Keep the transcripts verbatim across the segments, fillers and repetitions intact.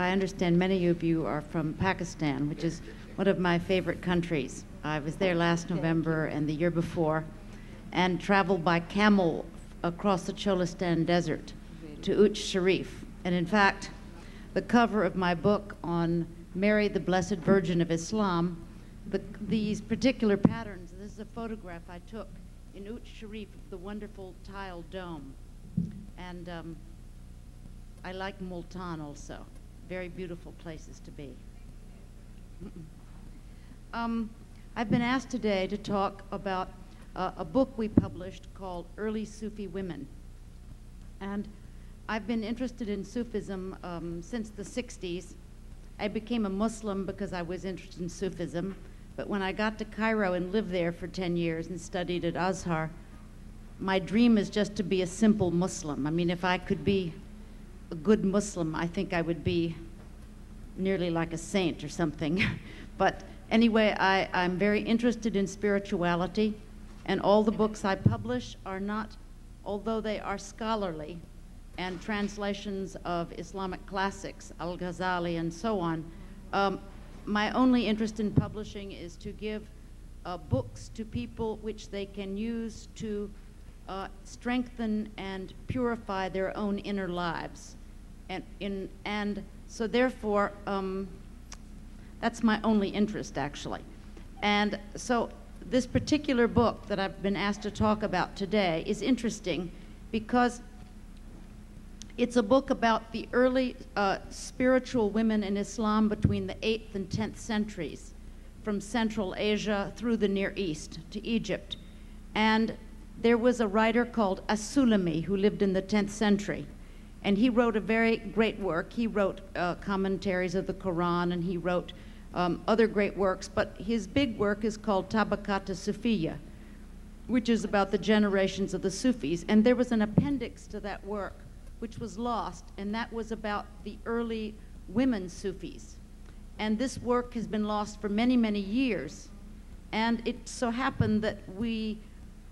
I understand many of you are from Pakistan, which is one of my favorite countries. I was there last November and the year before, and traveled by camel across the Cholistan Desert to Uch Sharif. And in fact, the cover of my book on Mary, the Blessed Virgin of Islam, the, these particular patterns, this is a photograph I took in Uch Sharif of the wonderful tile dome. And um, I like Multan also. Very beautiful places to be. um, I've been asked today to talk about uh, a book we published called Early Sufi Women. And I've been interested in Sufism um, since the sixties. I became a Muslim because I was interested in Sufism. But when I got to Cairo and lived there for ten years and studied at Azhar, my dream is just to be a simple Muslim. I mean, if I could be a good Muslim, I think I would be nearly like a saint or something. But anyway, I, I'm very interested in spirituality, and all the books I publish are not, although they are scholarly and translations of Islamic classics, Al Ghazali and so on, um, my only interest in publishing is to give uh, books to people which they can use to uh, strengthen and purify their own inner lives. And, in, and so therefore, um, that's my only interest, actually. And so this particular book that I've been asked to talk about today is interesting because it's a book about the early uh, spiritual women in Islam between the eighth and tenth centuries, from Central Asia through the Near East to Egypt. And there was a writer called al-Sulami who lived in the tenth century. And he wrote a very great work. He wrote uh, commentaries of the Quran, and he wrote um, other great works. But his big work is called Tabakata Sufiya, which is about the generations of the Sufis. And there was an appendix to that work which was lost, and that was about the early women Sufis. And this work has been lost for many, many years. And it so happened that we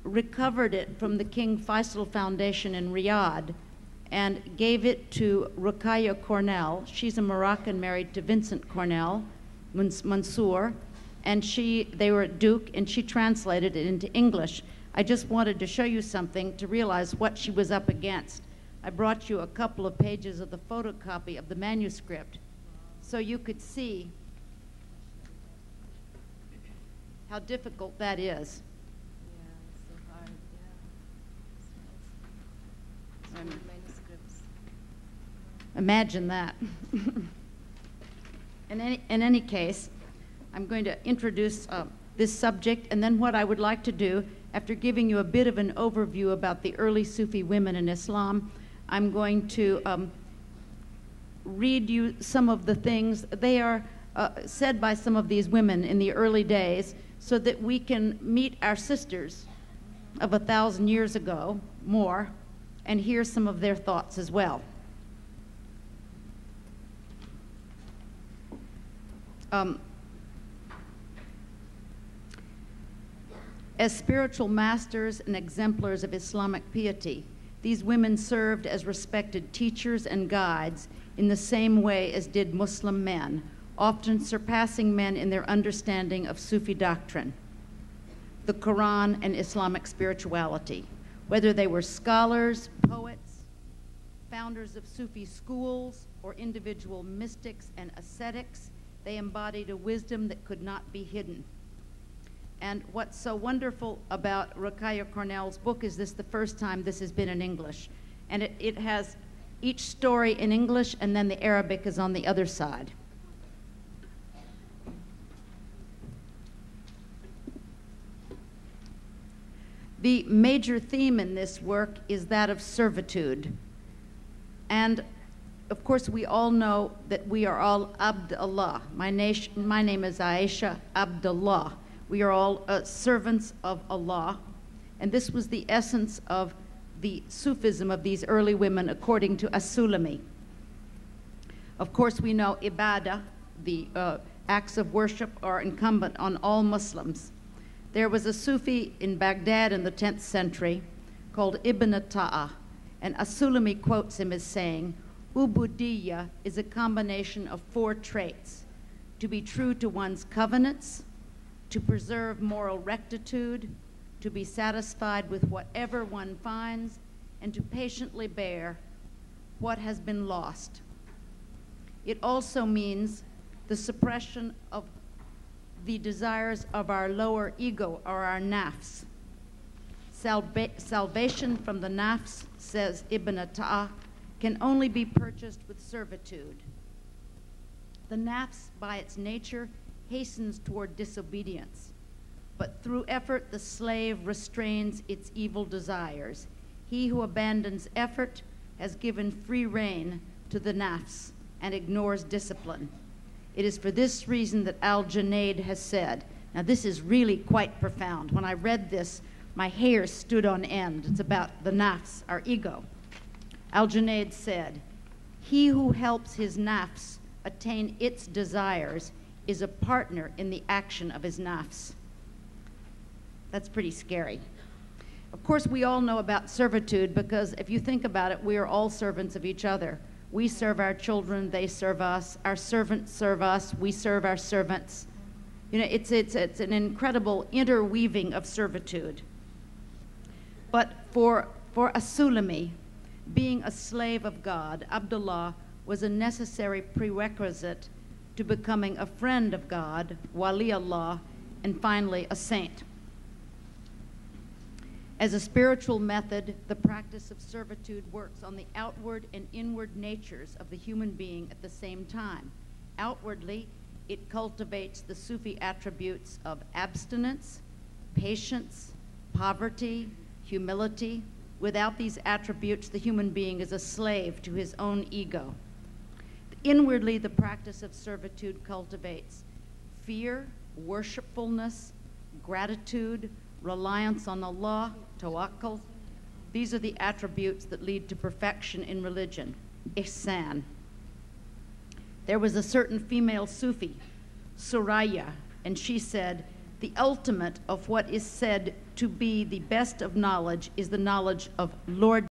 recovered it from the King Faisal Foundation in Riyadh and gave it to Rukaya Cornell. She's a Moroccan married to Vincent Cornell, Mons Mansour, and she, they were at Duke, and she translated it into English. I just wanted to show you something to realize what she was up against. I brought you a couple of pages of the photocopy of the manuscript so you could see how difficult that is. Yeah, it's so hard. Yeah. So many manuscripts. Imagine that. in, any, in any case, I'm going to introduce uh, this subject, and then what I would like to do, after giving you a bit of an overview about the early Sufi women in Islam, I'm going to um, read you some of the things they are uh, said by some of these women in the early days so that we can meet our sisters of a thousand years ago, more, and hear some of their thoughts as well. Um, As spiritual masters and exemplars of Islamic piety, these women served as respected teachers and guides in the same way as did Muslim men, often surpassing men in their understanding of Sufi doctrine, the Quran, and Islamic spirituality. Whether they were scholars, poets, founders of Sufi schools, or individual mystics and ascetics, they embodied a wisdom that could not be hidden. And what's so wonderful about Rukaya Cornell's book is this the first time this has been in English. And it, it has each story in English, and then the Arabic is on the other side. The major theme in this work is that of servitude. And of course, we all know that we are all Abdullah. My, my name is Aisha Abdullah. We are all uh, servants of Allah. And this was the essence of the Sufism of these early women, according to al-Sulami. Of course, we know ibadah, the uh, acts of worship, are incumbent on all Muslims. There was a Sufi in Baghdad in the tenth century called Ibn Atta'a, and al-Sulami quotes him as saying, Ubudiyya is a combination of four traits: to be true to one's covenants, to preserve moral rectitude, to be satisfied with whatever one finds, and to patiently bear what has been lost. It also means the suppression of the desires of our lower ego, or our nafs. Salva salvation from the nafs, says Ibn Atta'a, can only be purchased with servitude. The nafs, by its nature, hastens toward disobedience, but through effort the slave restrains its evil desires. He who abandons effort has given free rein to the nafs and ignores discipline. It is for this reason that Al Janaid has said, now this is really quite profound. When I read this, my hair stood on end. It's about the nafs, our ego. Al Janaid said, "He who helps his nafs attain its desires is a partner in the action of his nafs." That's pretty scary. Of course, we all know about servitude, because if you think about it, we are all servants of each other. We serve our children, they serve us. Our servants serve us, we serve our servants. You know, it's, it's, it's an incredible interweaving of servitude. But for, for al-Sulami, being a slave of God, Abdullah, was a necessary prerequisite to becoming a friend of God, Wali Allah, and finally a saint. As a spiritual method, the practice of servitude works on the outward and inward natures of the human being at the same time. Outwardly, it cultivates the Sufi attributes of abstinence, patience, poverty, humility. Without these attributes, the human being is a slave to his own ego. Inwardly, the practice of servitude cultivates fear, worshipfulness, gratitude, reliance on Allah, tawakkul. These are the attributes that lead to perfection in religion, ihsan. There was a certain female Sufi, Suraya, and she said, "The ultimate of what is said to be the best of knowledge is the knowledge of Lord